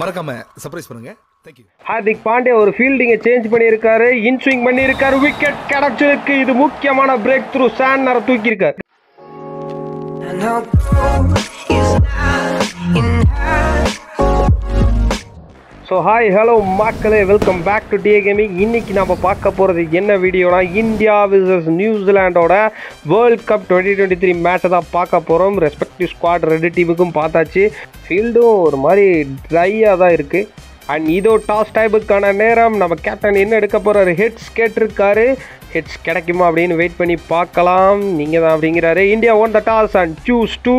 மறக்காம சர்ப்ரைஸ் பண்ணுங்க. தேங்க்யூ. ஹார்திக் பாண்டியா ஒரு ஃபீல்டிங்கை சேஞ்ச் பண்ணியிருக்காரு, இன்ஸ்விங் பண்ணியிருக்காரு, விக்கெட் கிடைச்சிருக்கு. இது முக்கியமான பிரேக் த்ரூ, சாண்டரை தூக்கியிருக்காரு. ஸோ ஹாய் ஹலோ மக்களே, welcome back to TA gaming. இன்றைக்கி நம்ம பார்க்க போகிறது என்ன வீடியோனா, இந்தியா விசஸ் நியூசிலாண்டோட வேர்ல்ட் கப் 2023 மேட்சை தான் பார்க்க போகிறோம். ரெஸ்பெக்டிவ் ஸ்குவாட் ரெண்டு டீமுக்கும் பார்த்தாச்சு. ஃபீல்டும் ஒரு மாதிரி ட்ரையாக தான் இருக்குது. அண்ட் இதோ டாஸ் டைப்புக்கான நேரம். நம்ம கேப்டன் என்ன எடுக்க போகிறாரு? ஹெட்ஸ் கேட்டிருக்காரு. ஹெட்ஸ் கிடைக்குமா அப்படின்னு வெயிட் பண்ணி பார்க்கலாம். நீங்கள் தான் அப்படிங்கிறாரு. India won the toss and choose to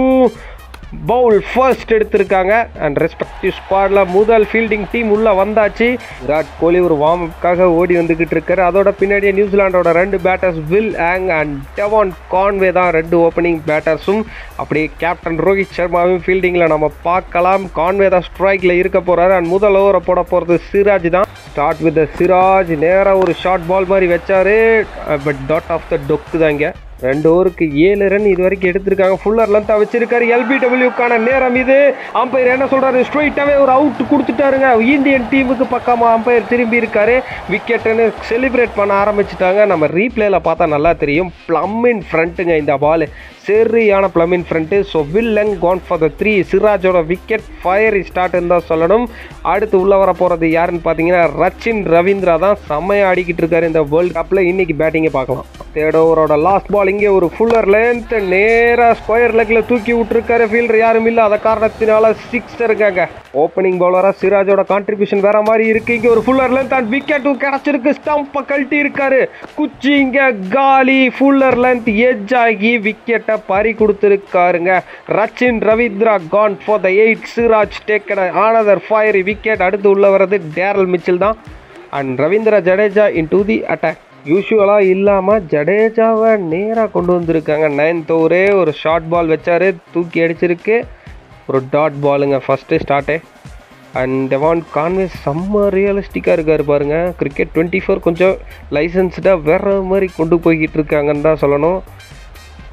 bowl first எடுத்திருக்காங்க. அண்ட் ரெஸ்பெக்டிவ் ஸ்குவாடில் முதல் ஃபீல்டிங் டீம் உள்ளே வந்தாச்சு. விராட் கோலி ஒரு வார்ம் அப்புக்காக ஓடி வந்துக்கிட்டு இருக்காரு. அதோட பின்னாடியே நியூசிலாண்டோட ரெண்டு batters Will Young and Devon Conway தான் ரெண்டு ஓப்பனிங் பேட்டர்ஸும். அப்படியே கேப்டன் ரோஹித் சர்மாவும் ஃபீல்டிங்கில் நம்ம பார்க்கலாம். கான்வே தான் ஸ்ட்ரைக்கில் இருக்க போகிறாரு. அண்ட் முதல் ஓவரை போட போகிறது சிராஜ் தான். Start with Siraj. நேராக ஒரு ஷார்ட் பால் மாதிரி வச்சார், பட் டாட் ஆஃப் த டொக்கு தாங்க. ரெண்டு ஓவருக்கு 7 ரன் இது வரைக்கும் எடுத்திருக்காங்க. ஃபுல்லர் லென்த்தாக வச்சிருக்காரு. எல்பிடபிள்யூக்கான நேரம் இது. அம்பையர் என்ன சொல்கிறாரு? ஸ்ட்ரைட்டாகவே ஒரு அவுட் கொடுத்துட்டாருங்க. இந்தியன் டீமுக்கு பக்கமாக அம்பையர் திரும்பி இருக்காரு. விக்கெட்டுன்னு செலிப்ரேட் பண்ண ஆரம்பிச்சிட்டாங்க. நம்ம ரீப்ளேயில் பார்த்தா நல்லா தெரியும். ப்ளம்மின் ஃப்ரண்ட்டுங்க இந்த பால், சரியான plumb in front. So Will and gone for the three. சிராஜோட விக்கெட் ஃபயர் ஸ்டார்ட்னு தான் சொல்லணும். அடுத்து உள்ளே வர போகிறது யாருன்னு பார்த்தீங்கன்னா ரச்சின் ரவீந்திரா தான். செம்மையாக ஆடிக்கிட்டு இருக்காரு இந்த வேர்ல்டு கப்பில். இன்றைக்கி பேட்டிங்கை பார்க்கலாம். தேர்ட் ஓவரோட லாஸ்ட் பால். இங்கே ஒரு ஃபுல்லர் லென்த் நேராக ஸ்கொயர் லெக்கில் தூக்கி விட்டுருக்காரு. ஃபீல்டர் யாரும் இல்லை, அத காரணத்தினால சிக்ஸர் இருக்காங்க. ஓப்பனிங் பவுலராக சிராஜோட கான்ட்ரிபியூஷன் வேற மாதிரி இருக்குது. இங்கே ஒரு ஃபுல்லர் லென்த் அண்ட் விக்கெட்டும் கிடச்சிருக்கு. ஸ்டம்பை கழட்டி இருக்காரு. குச்சி இங்கே காலி. ஃபுல்லர் லென்த் எட்ஜ் ஆகி விக்கெட்டை பறி கொடுத்துருக்காருங்க. Rachin Ravindra gone for the 8. Siraj taken another fiery wicket. அடுத்து உள்ள வர்றது டேரல் மிச்சல் தான். And Ravindra Jadeja in to the attack. யூஷுவலாக இல்லாமல் ஜடேஜாவை நேராக கொண்டு வந்திருக்காங்க. 9th ஓவரே ஒரு ஷார்ட் பால் வச்சார், தூக்கி அடிச்சிருக்கு. ஒரு டாட் பாலுங்க ஃபஸ்ட்டு ஸ்டார்ட்டே. அண்ட் டெவான் கான்வே செம்ம ரியலிஸ்டிக்காக இருக்கார் பாருங்கள். கிரிக்கெட் 24 கொஞ்சம் லைசன்ஸ்டாக வேறு மாதிரி கொண்டு போய்கிட்டு இருக்காங்கன்னு தான் சொல்லணும்.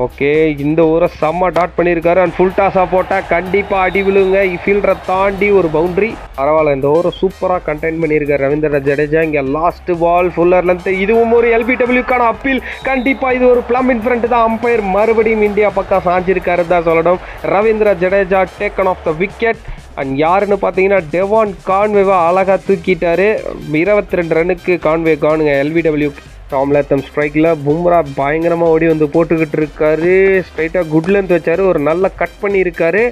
ஓகே, இந்த ஊரை செம்ம டாட் பண்ணியிருக்காரு. அண்ட் ஃபுல் டாஸாக போட்டால் கண்டிப்பாக அடி விழுங்க. ஃபீல்டரை தாண்டி ஒரு பவுண்ட்ரி. பரவாயில்ல, இந்த ஊரை சூப்பராக கண்டெயின் பண்ணியிருக்காரு ரவீந்திர ஜடேஜா. இங்கே லாஸ்ட்டு பால் ஃபுல்லர்லேருந்து இதுவும் ஒரு எல்பிடபிள்யூக்கான அப்பீல். கண்டிப்பாக இது ஒரு ப்ளம் இன் ஃப்ரண்ட் தான். அம்பையர் மறுபடியும் இந்தியா பக்கம் சாஞ்சிருக்காரு தான் சொல்லணும். Ravindra Jadeja taken off the wicket. And யாருன்னு பார்த்தீங்கன்னா டெவான் கான்வேவா அழகாக தூக்கிட்டாரு. 22 ரன்னுக்கு கான்வே கானுங்க எல்பிடபிள்யூ. டாம் லாத்தம் ஸ்ட்ரைக்கில். பும்ரா பயங்கரமாக ஓடி வந்து போட்டுக்கிட்டு இருக்காரு. ஸ்ட்ரைட்டாக குட் லென்த் வச்சார், ஒரு நல்ல கட் பண்ணியிருக்காரு.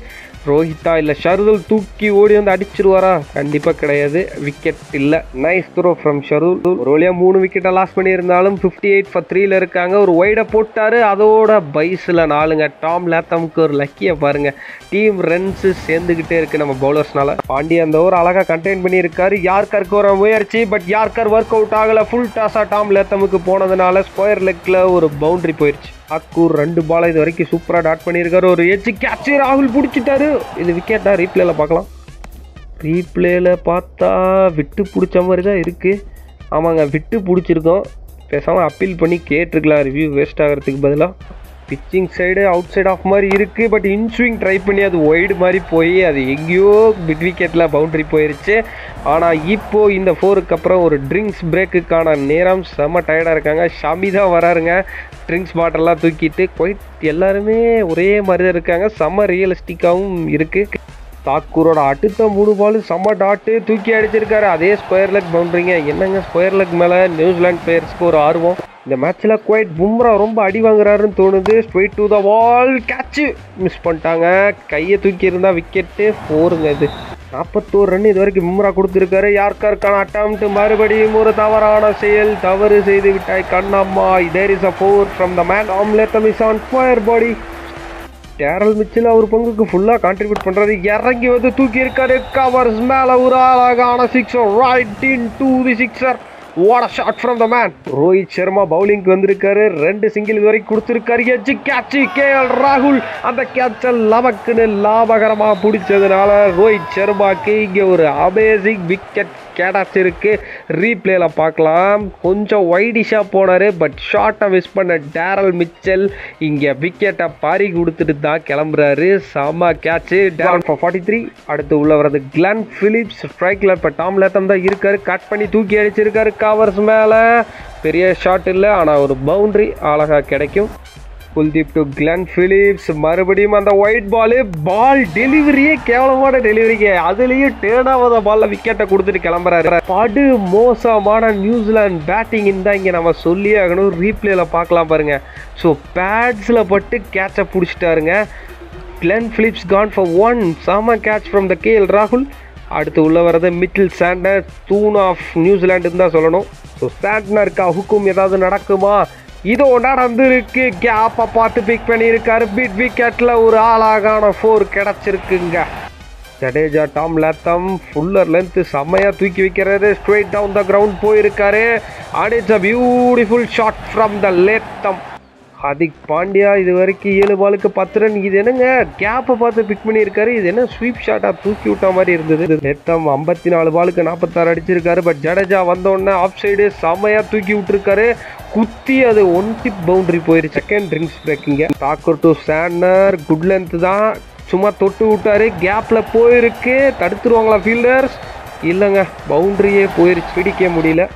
ரோஹித்தா இல்லை ஷர்துல் தூக்கி ஓடி வந்து அடிச்சிருவாரா? கண்டிப்பாக கிடையாது. விக்கெட் இல்லை. Nice throw from Shardul. ஒரு வழியாக 3 விக்கெட்டை லாஸ் பண்ணியிருந்தாலும் 58 for 3 இருக்காங்க. ஒரு ஒய்டை போட்டார், அதோட பைஸில் 4ங்க. டாம் லாத்தம்க்கு ஒரு லக்கியை பாருங்கள். டீம் ரன்ஸு சேர்ந்துக்கிட்டே இருக்குது நம்ம பவுலர்ஸ்னால். பாண்டியா அந்த ஓவர் அழகாக கண்டெயின் பண்ணியிருக்காரு. யார்கருக்கு ஒரு முயற்சி, பட் யார்கர் ஒர்க் அவுட் ஆகலை. ஃபுல் டாஸாக டாம் லாத்தமுக்கு போனதுனால ஸ்கொயர் லெக்கில் ஒரு பவுண்ட்ரி போயிடுச்சு. அக்கூர் 2 பாலை இது வரைக்கும் சூப்பராக டாட் பண்ணியிருக்காரு. ஒரு எச்சு கேட்ச், ராகுல் பிடிச்சிட்டாரு. இது விக்கெட்டாக ரீப்ளேயில் பார்க்கலாம். ரீப்ளேயில் பார்த்தா விட்டு பிடிச்ச மாதிரி தான் இருக்குது. ஆமாங்க, விட்டு பிடிச்சிருக்கோம். பேசாமல் அப்பீல் பண்ணி கேட்டிருக்கலாம். ரிவ்யூ வேஸ்ட் ஆகிறதுக்கு பதிலாக pitching side outside off மாதிரி இருக்குது. பட் இன்ஸ்விங் ட்ரை பண்ணி அது ஒய்டு மாதிரி போய் அது எங்கேயோ மிட் விக்கெட்டில் பவுண்ட்ரி போயிடுச்சு. ஆனால் இப்போது இந்த 4க்கு அப்புறம் ஒரு ட்ரிங்க்ஸ் பிரேக்குக்கான நேரம். செம்ம டயர்டாக இருக்காங்க. ஷமி தான் வராருங்க. ட்ரிங்க்ஸ் பாட்டிலெலாம் தூக்கிட்டு குவைட் எல்லாருமே ஒரே மாதிரி தான் இருக்காங்க. செம்ம ரியலிஸ்டிக்காகவும் இருக்குது. தாக்கூரோட அடுத்த 3 பாலு செம்ம டாட்டு தூக்கி அடிச்சிருக்காரு. அதே ஸ்கொயர் லெக் பவுண்ட்ரிங்க. என்னங்க ஸ்கொயர் லெக் மேலே நியூசிலாந்து பிளேயர்ஸ்க்கு ஒரு ஆர்வம் இந்த மேட்ச்சில். குவைட் பும்ரா ரொம்ப அடி வாங்குறாருன்னு தோணுது. Straight to the wall, catch miss பண்ணிட்டாங்க. கையை தூக்கி இருந்தால் விக்கெட்டு 4ங்க. இது 41 ரன் இது வரைக்கும் பும்ரா கொடுத்துருக்காரு. யார்கருக்கான அட்டம்ப்ட். மறுபடியும் ஒரு தவறான செயல். தவறு செய்து விட்டாய் Kannamma. There is a 4 from the man. Tom Latham is on fire body. Daryl Mitchell அவர் பங்குக்கு ஃபுல்லாக கான்ட்ரிபியூட் பண்ணுறாரு. இறங்கி வந்து தூக்கி இருக்காரு. கவர்ஸ் மேலே ஒரு ஆளாக ஆன sixer right in to the sixer. What a shot from the man. Rohit Sharma bowling ku vandirukkaru, rendu single veri kuduthirukkaru. Edge catch KL Rahul and the catch lavakku லாபகரமா பிடிச்சதுனால ரோஹித் சர்மாக்கு இங்கே ஒரு அமேசிங் விக்கெட் கிடச்சிருக்கு. ரீப்ளேல பார்க்கலாம், கொஞ்சம் வைடிஷாக போனார், பட் ஷார்ட்டை மிஸ் பண்ண டேரல் மிச்சல் இங்கே விக்கெட்டை பாரி கொடுத்துட்டு தான் கிளம்புறாரு. செம கேட்சு டேரல் ஃபார் 43. அடுத்து உள்ள வர்றது கிளென் ஃபிலிப்ஸ். ஸ்ட்ரைக்கில் இப்போ டாம் லேத்தம் தான் இருக்கார், கட் பண்ணி தூக்கி அடிச்சிருக்காரு. கவர்ஸ் மேலே பெரிய ஷாட் இல்லை, ஆனால் ஒரு பவுண்ட்ரி அழகாக கிடைக்கும். குல்தீப் டு கிளென் ஃபிலிப்ஸ், மறுபடியும் அந்த ஒயிட் பாலு. பால் டெலிவரியே கேவலமான டெலிவரிக்கு, அதுலேயும் டேர்ன் ஆகாத பாலில் விக்கெட்டை கொடுத்துட்டு கிளம்புறாரு. படு மோசமான நியூசிலாந்து பேட்டிங்கின்னு தான் இங்கே நம்ம சொல்லி ஆகணும். ரீப்ளேல பார்க்கலாம் பாருங்கள். ஸோ பேட்ஸில் பட்டு கேட்சை பிடிச்சிட்டாருங்க. Glenn Phillips gone for 1. சாமா கேட்ச் ஃப்ரம் த கேஎல் ராகுல். அடுத்து உள்ள வரது மிடில் சாண்டர், தூன் ஆஃப் நியூசிலாண்டுன்னு தான் சொல்லணும். ஸோ சாண்ட்னருக்கு ஹுக்கும் ஏதாவது நடக்குமா? இதோ நடந்திருக்கு. கேப்பை பார்த்து பிக் பண்ணியிருக்காரு. பிட் விக்கெட்டில் ஒரு ஆளாகான 4 கிடச்சிருக்குங்க. Jadeja Tom Latham fuller length செம்மையாக தூக்கி வைக்கிறது. ஸ்ட்ரெயிட் டவுன் த கிரவுண்ட் போயிருக்காரு. And it's a beautiful shot from the Latham. Hardik Pandya இது வரைக்கும் 7 பாலுக்கு 10 ரன். இது என்னங்க கேப்பை பார்த்து பிக் பண்ணியிருக்காரு, இது என்ன ஸ்வீப் ஷாட்டாக தூக்கி விட்ட மாதிரி இருந்தது. நேத்தம் 54 பாலுக்கு 46 அடிச்சிருக்காரு. பட் ஜடேஜா வந்தோடனே ஆஃப் சைடு செம்மையாக தூக்கி விட்டுருக்காரு. குத்தி அது 1 டிப் பவுண்டரி போயிருச்சு. செகண்ட் ட்ரிங்க்ஸ் பிரேக்கிங்க. Thakur to Santner, good length தான், சும்மா தொட்டு விட்டாரு. கேப்பில் போயிருக்கு. தடுத்துருவாங்களா ஃபீல்டர்ஸ்? இல்லைங்க, பவுண்டரியே போயிருச்சு, பிடிக்க முடியல.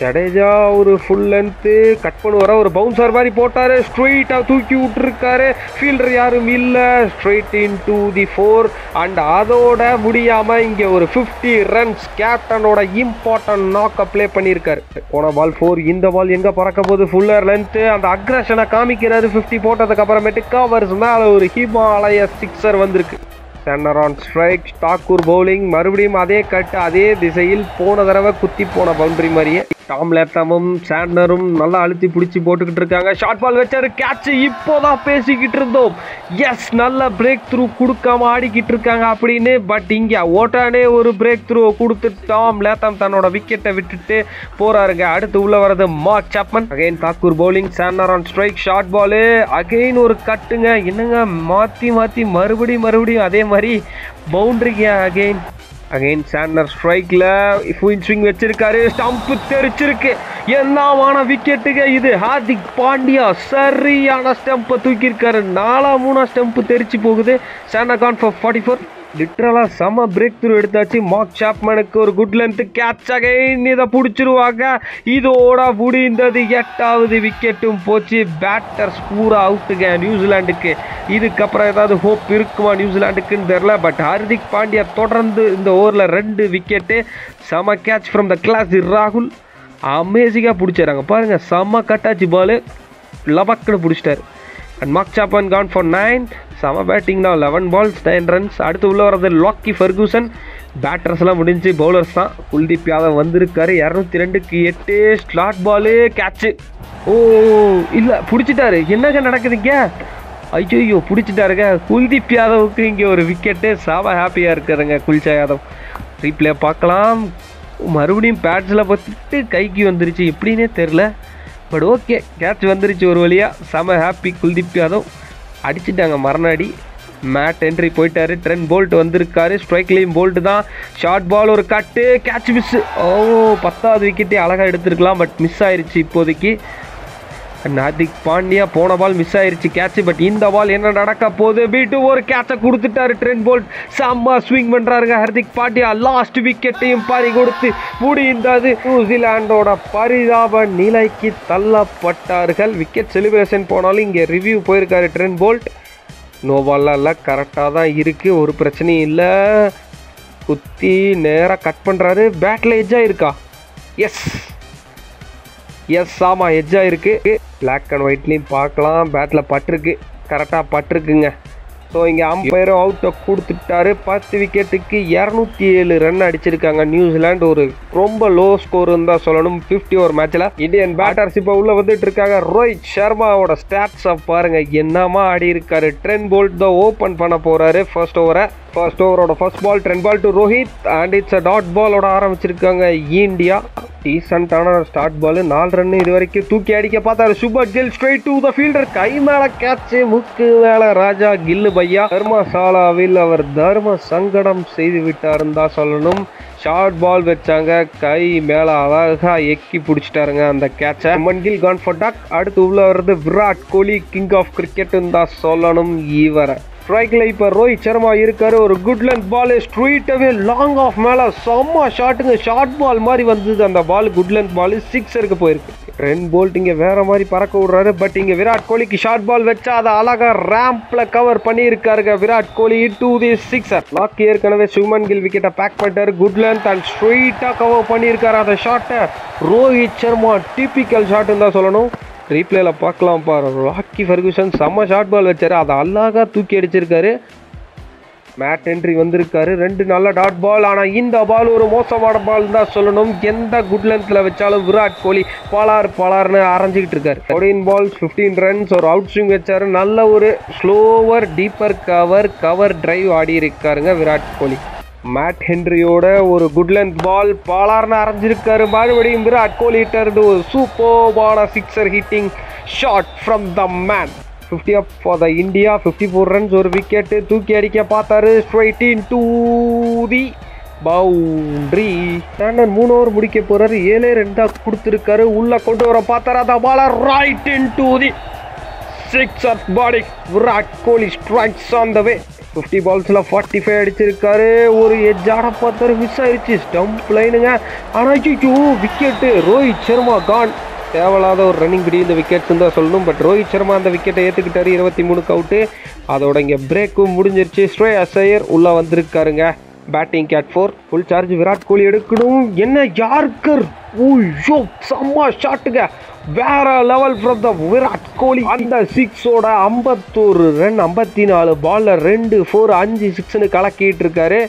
ஜடேஜா ஒரு ஃபுல் லென்த்து கட் பண்ணுவார, ஒரு பவுன்சர் மாதிரி போட்டார், ஸ்ட்ரெயிட்டாக தூக்கி விட்டுருக்காரு. ஃபீல்டர் யாரும் இல்லை. Straight in to the 4. And அதோட முடியாமல் இங்கே ஒரு 50 ரன்ஸ் கேப்டனோட இம்பார்ட்டன்ட் நாக்கை ப்ளே பண்ணியிருக்காரு. போன பால் 4. இந்த பால் எங்கே பறக்க போது? ஃபுல்லர் லென்த்து, அந்த அக்ரஷனை காமிக்கிறாரு. 50 போட்டதுக்கப்புறமேட்டு கவர்ஸ் மேலே ஒரு ஹிமாலய 6 வந்திருக்கு. Center on strike, Thakur bowling. மறுபடியும் அதே கட், அதே திசையில் போன தடவை குத்தி போன பவுண்டரி மாதிரியே. டாம் லேத்தமும் சாண்டனரும் நல்லா அழுத்தி பிடிச்சி போட்டுக்கிட்டு இருக்காங்க. ஷார்ட் பால் வச்சாரு, கேட்ச். இப்போதான் பேசிக்கிட்டு இருந்தோம், எஸ் நல்ல பிரேக் த்ரூ கொடுக்காம ஆடிக்கிட்டு இருக்காங்க அப்படின்னு. பட் இங்கே ஓட்டானே ஒரு பிரேக் த்ரூவை கொடுத்து டாம் லேத்தம் தன்னோட விக்கெட்டை விட்டுட்டு போறாருங்க. அடுத்து உள்ள வரது Mark Chapman. Again Thakur bowling, Santner on strike. Short ball, again ஒரு கட்டுங்க. என்னங்க மாற்றி மறுபடியும் அதே மாதிரி பவுண்டரிங்க. அகைன் சாண்டனர் ஸ்ட்ரைக்கில் ஃபுல் ஸ்விங் வச்சிருக்காரு. ஸ்டம்ப்பு தெரிச்சிருக்கு. எல்லாமான விக்கெட்டுங்க இது. ஹார்திக் பாண்டியா சரியான ஸ்டெம்பை தூக்கியிருக்காரு. 4ஆம் 3ஆம் ஸ்டெம்பு தெரிச்சு போகுது. சாண்டகான் ஃபார் 44. லிட்ரலாக செம பிரேக் த்ரூ எடுத்தாச்சு. மார்க் சாப்மனுக்கு ஒரு குட் லென்த்து கேட்ச். அகைன் இதை பிடிச்சிருவாங்க. இதோட முடிந்தது. 8வது விக்கெட்டும் போச்சு. பேட்டர்ஸ் பூரா அவுட்டுங்க நியூசிலாண்டுக்கு. இதுக்கப்புறம் ஏதாவது ஹோப் இருக்குமா நியூசிலாண்டுக்குன்னு தெரில. பட் ஹார்திக் பாண்டியா தொடர்ந்து இந்த ஓவரில் 2 விக்கெட்டு. செம கேட்ச் ஃப்ரம் த கிளாஸ் ராகுல். அமேசிங்காக பிடிச்சிடறாங்க பாருங்கள். செம கட்டாச்சு, பாலு லபக்குன்னு பிடிச்சிட்டாரு. And Mark Chapman gone for 9. செம பேட்டிங் தான், 11 பால்ஸ் 9 ரன்ஸ். அடுத்து உள்ள வரது லாக்கி ஃபெர்குசன். பேட்டர்ஸ்லாம் முடிஞ்சு, பவுலர்ஸ் தான். குல்தீப் யாதவ் வந்திருக்காரு. 202க்கு 8. Slot ball, catch. ஓ இல்லை, பிடிச்சிட்டாரு. என்னங்க நடக்குதுங்க? ஐயோ பிடிச்சிட்டாருங்க. குல்தீப் யாதவுக்கு இங்கே ஒரு விக்கெட்டு. செம ஹாப்பியாக இருக்காருங்க குல்தீப் யாதவ். ரீப்ளே பார்க்கலாம். மறுபடியும் பேட்ஸில் பார்த்துட்டு கைக்கு வந்துருச்சு, எப்படின்னே தெரில. பட் ஓகே, கேட்ச் வந்துருச்சு ஒரு வழியாக. செம ஹாப்பி குல்தீப் யாதவ். அடிச்சுட்டாங்க மறுநாடி. மேட் ஹென்றி போயிட்டாரு. ட்ரெண்ட் போல்ட் வந்திருக்காரு. ஸ்ட்ரைக்லேயும் போல்ட் தான். ஷார்ட் பால் ஒரு கட்டு, கேட்ச் மிஸ்ஸு. ஓ 10வது விக்கெட்டே அழகாக எடுத்துருக்கலாம், பட் மிஸ் ஆயிடுச்சு இப்போதைக்கு. ஹார்திக் பாண்டியா போன பால் மிஸ் ஆயிடுச்சு கேட்ச். பட் இந்த பால் என்ன நடக்க போகுது? பீட்டு ஒரு கேட்சை கொடுத்துட்டாரு. ட்ரெண்ட் போல்ட் செம்ம ஸ்விங் பண்ணுறாருங்க ஹார்திக் பாண்டியா. லாஸ்ட் விக்கெட்டையும் பறி கொடுத்து முடிந்தது. நியூசிலாண்டோட பரிதாப நிலைக்கு தள்ளப்பட்டார்கள். விக்கெட் செலிப்ரேஷன் போனாலும் இங்கே ரிவ்யூ போயிருக்காரு ட்ரெண்ட் போல்ட். நோ பால்லாம் கரெக்டாக தான் இருக்குது, ஒரு பிரச்சனையும் இல்லை. குத்தி நேராக கட் பண்ணுறாரு. பேட்டில் எட்ஜாக இருக்கா? எஸ் ஆமாம், எட்ஜாக இருக்குது. பிளாக் அண்ட் ஒயிட்லேயும் பார்க்கலாம். பேட்டில் பட்டிருக்கு, கரெக்டாக பட்டிருக்குங்க. ஸோ இங்கே அம்பையரும் அவுட்டை கொடுத்துட்டாரு. 10 விக்கெட்டுக்கு 207 ரன் அடிச்சிருக்காங்க நியூசிலாண்டு. ஒரு ரொம்ப லோ ஸ்கோருன்னு தான் சொல்லணும் 50 ஓவர் மேட்சில். இந்தியன் பேட்டர்ஸ் இப்போ உள்ளே வந்துட்டு இருக்காங்க. ரோஹித் சர்மாவோட ஸ்டாட்ஸை பாருங்கள், என்னமா ஆடி இருக்காரு. ட்ரெண்ட் போல்ட் தான் ஓப்பன் பண்ண போகிறாரு ஃபர்ஸ்ட் ஓவரை. ஃபர்ஸ்ட் ஓவரோட first ball Trent ball to Rohit. And it's a dot பாலோட ஆரம்பிச்சிருக்காங்க இந்தியா. டீசென்ட்டான ஸ்டார்ட் பால் 4 ரன் இது வரைக்கும் தூக்கி அடிக்க பார்த்தாரு. Shubman Gill straight to the fielder, கை மேல கேட்ச், முக்கு மேல ராஜா கில்லு பையா. தர்மசாலாவில் அவர் தர்ம சங்கடம் செய்து விட்டாருன்னு தான் சொல்லணும். ஷார்ட் பால் வச்சாங்க, கை மேலே அழகாக எக்கி பிடிச்சிட்டாருங்க அந்த கேட்சை. மன்கில் கான் ஃபார் டாக். அடுத்து உள்ள வர்றது விராட் கோலி, கிங் ஆஃப் கிரிக்கெட்டுன்னு தான் சொல்லணும் இவரை. ஸ்ட்ரைக்கில் இப்போ ரோஹித் சர்மா இருக்கார். ஒரு குட் லென்த் பால், ஸ்ட்ரெயிட்டாகவே லாங் ஆஃப் மேலே செம்ம ஷாட்டுங்க. ஷார்ட் பால் மாதிரி வந்தது அந்த பால், குட் லென்த் பால், சிக்ஸருக்கு போயிருக்கு. ட்ரெண்ட் போல்ட் இங்கே வேறு மாதிரி பறக்க விடுறாரு. பட் இங்கே விராட் கோலிக்கு ஷார்ட் பால் வச்சா அதை அழகாக ரேம்பில் கவர் பண்ணியிருக்காருங்க Virat Kohli. To the sixer. Lockie ஏற்கனவே சுமன் கில் விக்கெட்டை பேக் பண்ணிட்டார். குட் லென்த் அண்ட் ஸ்ட்ரெயிட்டாக கவர் பண்ணியிருக்காரு அந்த ஷாட்டை. ரோஹித் சர்மா டிபிக்கல் ஷாட்டுன்னு தான் சொல்லணும். ரீப்ளேல பார்க்கலாம் பாரு. லாக்கி ஃபெர்குசன் செம்ம ஷார்ட் பால் வச்சார், அதை அழகாக தூக்கி அடிச்சிருக்காரு. மேட் ஹென்றி வந்திருக்காரு, 2 நல்ல டாட் பால். ஆனால் இந்த பால் ஒரு மோசமான பால் தான் சொல்லணும். எந்த குட் லென்த்தில் வச்சாலும் விராட் கோலி பலார் பலார்னு அரைஞ்சிக்கிட்டு இருக்காரு. 14 பால்ஸ் 15 ரன்ஸ். ஒரு அவுட் ஸ்விங் வச்சாரு, நல்ல ஒரு ஸ்லோவர் டீப்பர் கவர் டிரைவ் ஆடி இருக்காருங்க விராட் கோலி. மேட் ஹென்ரியோட ஒரு குட் லென்த் பால் பாலார்னு அரைஞ்சிருக்காரு. மறுபடியும் விராட் கோலி இருந்து ஒரு சூப்பர்பான sixer hitting shot from the man. 50 up for the India. 54 runs. ஒரு விக்கெட்டு தூக்கி அடிக்க பார்த்தாரு. Straight into the boundary. Santner 3 over முடிக்க போகிறாரு. 7 ரன் தான் கொடுத்துருக்காரு. உள்ளே கொண்டு வர பார்த்தாரு அந்த bowler. Right into the six up body. Virat Kohli strikes on the way. 50 பால்ஸில் 45 அடிச்சிருக்காரு. ஒரு எஜ்ஜாட பார்த்தாரு, மிஸ் ஆயிடுச்சு, ஸ்டம்ப் லைனுங்க. ஆனால் விக்கெட்டு ரோஹித் சர்மா கான். தேவையில்லாத ஒரு ரன்னிங் பிடி இந்த விக்கெட்ஸுன்னு தான் சொல்லணும். பட் ரோஹித் சர்மா அந்த விக்கெட்டை ஏற்றுக்கிட்டார். 23க்கு அவுட்டு. அதோட இங்கே பிரேக்கும் முடிஞ்சிருச்சு. ஸ்ரேயஸ் ஐயர் உள்ளே வந்திருக்காருங்க. பேட்டிங் கேட் 4. ஃபுல் சார்ஜ் விராட் கோலி எடுக்கணும். என்ன யார்கர், ஓய்யோ செம்ம ஷாட்டுங்க, வேற level from the Virat Kohli. அந்த 6ஓட 51 ரன் 54 பால்ல 2, 4, 5, 6ன்னு கலக்கிட்டு இருக்காரு.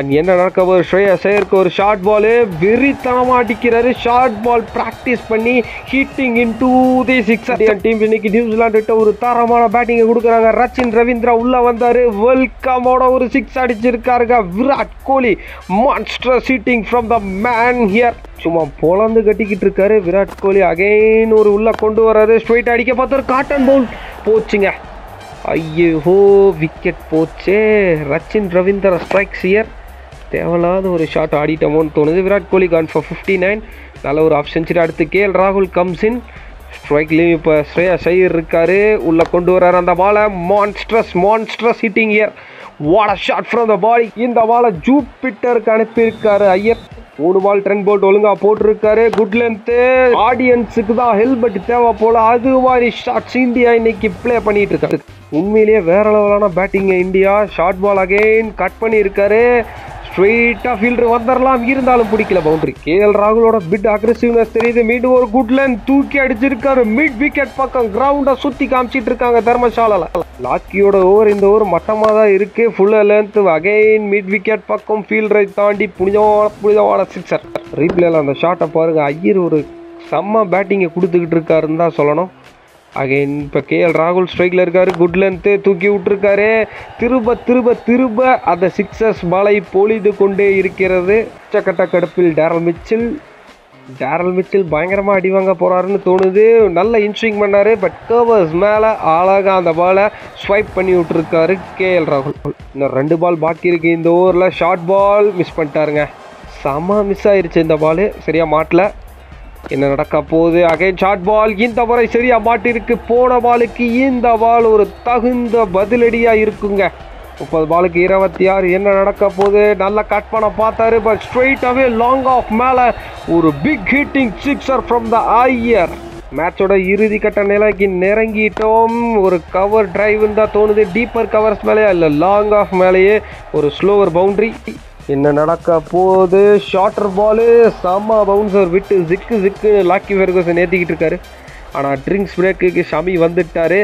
அண்ட் என்ன நடக்க போது? ஸ்ரேயஸ் ஐயருக்கு ஒரு ஷார்ட் பாலு, வெறித்தனமாக அடிக்கிறாரு. ஷார்ட் பால் ப்ராக்டிஸ் பண்ணி hitting into the six. Team இன்னைக்கு நியூசிலாண்டுகிட்ட ஒரு தரமான பேட்டிங்கை கொடுக்குறாங்க. ரச்சின் ரவீந்திரா உள்ளே வந்தார், வெல்கமோட ஒரு சிக்ஸ் அடிச்சிருக்காருங்க Virat Kohli. Monster hitting from the man here. சும்மா பொலந்து கட்டிக்கிட்டு இருக்காரு விராட் கோலி. அகைன் ஒரு உள்ளே கொண்டு வராரு, ஸ்ட்ரெயிட் அடிக்க பார்த்தாரு. காட்டன் பவுல் போச்சுங்க. ஐயோ விக்கெட் போச்சே. Rachin Ravindra strikes here. தேவையில்லாத ஒரு ஷாட் ஆடிட்டமோன்னு தோணுது. Virat Kohli gone for 59. நல்ல ஒரு ஆஃப் செஞ்சுரி. அடுத்து கேஎல் ராகுல் கம்ஸ் இன். ஸ்ட்ரைக்லேயும் இப்போ ஸ்ரேயஸ் ஐயர் இருக்கார். உள்ளே கொண்டு வர்றாரு அந்த பாலை. Monstrous hitting here. What a shot from the ball. இந்த பாலை ஜூப்பிட்டருக்கு அனுப்பியிருக்காரு ஐயர். 3 பால் ட்ரெண்ட் போல்ட் ஒழுங்காக போட்டிருக்காரு. குட் லென்த்து, ஆடியன்ஸுக்கு தான் ஹெல்மெட் தேவை போல். அது மாதிரி ஷாட்ஸ் இந்தியா இன்னைக்கு ப்ளே பண்ணிகிட்டு இருக்காரு. உண்மையிலேயே வேறு லெவலான batting India. Short ball again cut பண்ணியிருக்காரு. ஸ்ட்ரெயிட்டாக ஃபீல்டர் வந்துடலாம், இருந்தாலும் பிடிக்கல பவுண்டரி. கேஎல் ராகுலோட பிட் அக்ரெசிவ்னஸ் தெரியுது. மீண்டும் ஒரு குட் லென் தூக்கி அடிச்சிருக்காரு. மிட் விக்கெட் பக்கம் கிரவுண்டை சுற்றி காமிச்சிட்டு இருக்காங்க தர்மசாலால. லாக்கியோட ஓவர் இந்த ஓவர் மட்டமாக தான் இருக்குது. Full length again mid wicket பக்கம் ஃபீல்டரை தாண்டி புனிதமான சிக்ஸர். ரீப்ளேயில் அந்த ஷாட்டை பாருங்கள். ஐயர் ஒரு செம்ம பேட்டிங்கை கொடுத்துக்கிட்டு இருக்காருன்னு தான் சொல்லணும். அகைன் இப்போ கேஎல் ராகுல் ஸ்ட்ரைக்கில் இருக்கார். குட் லென்த்து தூக்கி விட்டுருக்காரு. திரும்ப அந்த சிக்ஸர்ஸ் பாலை பொழிது கொண்டே இருக்கிறது. உச்சக்கட்ட கடுப்பில் டேரல் மிச்சில் பயங்கரமாக அடிவாங்க போகிறாருன்னு தோணுது. நல்ல இன்ஸ்விங் பண்ணார். பட் கவர்ஸ் மேலே அழகாக அந்த பாலை ஸ்வைப் பண்ணி விட்டுருக்காரு கேஎல் ராகுல். இன்னும் 2 பால் பாக்கி இருக்குது இந்த ஓவரில். ஷார்ட் பால் மிஸ் பண்ணிட்டாருங்க. செம மிஸ் ஆயிடுச்சு இந்த பால், சரியாக மாட்டல. என்ன நடக்க போகுது? Again short ball. இந்த முறை சரியாக மாட்டிருக்கு. போன பாலுக்கு இந்த பால் ஒரு தகுந்த பதிலடியாக இருக்குங்க. 30 பாலுக்கு 26. என்ன நடக்க போகுது? நல்லா கட் பண்ண பார்த்தாரு. பட் ஸ்ட்ரெயிட்டாகவே லாங் ஆஃப் மேலே ஒரு big hitting sixer from the Iyer. மேட்சோட இறுதி கட்ட நிலைக்கு நெருங்கிட்டோம். ஒரு கவர் டிரைவ்னு தான் தோணுது. டீப்பர் கவர்ஸ் மேலேயே இல்லை, லாங் ஆஃப் மேலேயே ஒரு ஸ்லோவர் பவுண்ட்ரி. என்ன நடக்க போகுது? ஷார்ட்டர் பாலு செம்ம பவுன்சர் விட்டு ஜிக்கு லாக்கி ஃபெர்குசன் ஏற்றிக்கிட்டு இருக்காரு. ஆனால் ட்ரிங்க்ஸ் பிரேக்குக்கு ஷமி வந்துட்டார்.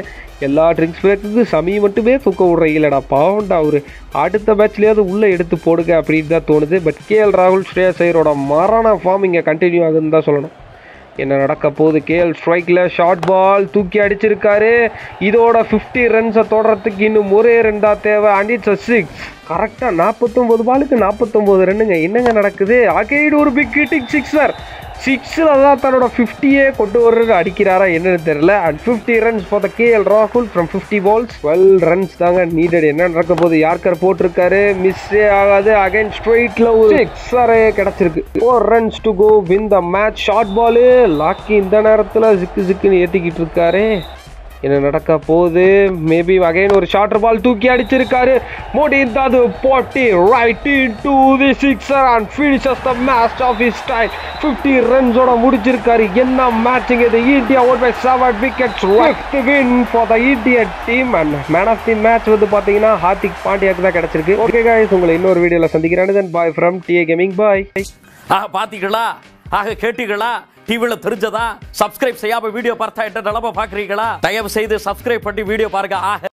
எல்லா ட்ரிங்க்ஸ் பிரேக்குக்கு ஷமி மட்டுமே தூக்க விடுற இல்லைடா பாவண்டா. அவர் அடுத்த மேட்ச்லேயாவது உள்ளே எடுத்து போடுங்க அப்படின்னு தான் தோணுது. பட் கேஎல் ராகுல் ஸ்ரேயஸ் ஐயரோட மரண ஃபார்ம் இங்கே கண்டினியூ ஆகுதுன்னு தான் சொல்லணும். என்ன நடக்க போகுது? கேஎல் ஸ்ட்ரைக்கில் ஷார்ட் பால் தூக்கி அடிச்சிருக்காரு. இதோட 50 ரன்ஸை தொடரத்துக்கு இன்னும் ஒரே ரன் தான் தேவை. And it's a 6. கரெக்டாக 49 பாலுக்கு 49 ரன்னுங்க. என்னங்க நடக்குது? அகைன் ஒரு பிக் ஹிட்டிங் சிக்ஸர். சிக்ஸில் தான் தன்னோட 50யே கொண்டு வர்றது அடிக்கிறாரா என்னன்னு தெரியல. And 50 runs for the KL ராகுல் ஃப்ரம் 50 பால்ஸ். 12 ரன்ஸ் தாங்க நீடட். என்ன நடக்க போகுது? யார்கர் போட்டிருக்காரு, மிஸ்ஸே ஆகாது. அகைன் ஸ்ட்ரைட்டில் ஒரு சிக்ஸரே கிடச்சிருக்கு. 4 runs to go win the match. Short ball Lockie இந்த நேரத்தில் ஜிக்கு ஜிக்குன்னு ஏற்றிக்கிட்டு இருக்காரு. என்ன நடக்க போகுது? மேபி அகைன் ஒரு ஷார்ட் பால் தூக்கி அடிச்சிருக்காரு. மோடி தாது போட்டி right into the sixer and finishes the match of his style. 50 ரன்ஸோட முடிச்சிருக்காரு. என்ன மேட்சிங் இது! India vote by 7 wickets. Right win for the Indian team and man of the match வந்து பார்த்தீங்கன்னா ஹார்திக் பாண்டியாக்கு தான் கிடைச்சிருக்கு. ஓகே காய்ஸ், உங்களை இன்னொரு வீடியோவில் சந்திக்கிறேன். Then bye from TA gaming. Bye. பார்த்தீங்களா? ஆக கேட்டீங்களா? டிவியில் தெரிஞ்சதா? சப்ஸ்கிரைப் செய்யாம வீடியோ பார்த்தா என்ன நிலமை பார்க்குறீங்களா? தயவு செய்து சப்ஸ்கிரைப் பண்ணி வீடியோ பாருங்க. ஆக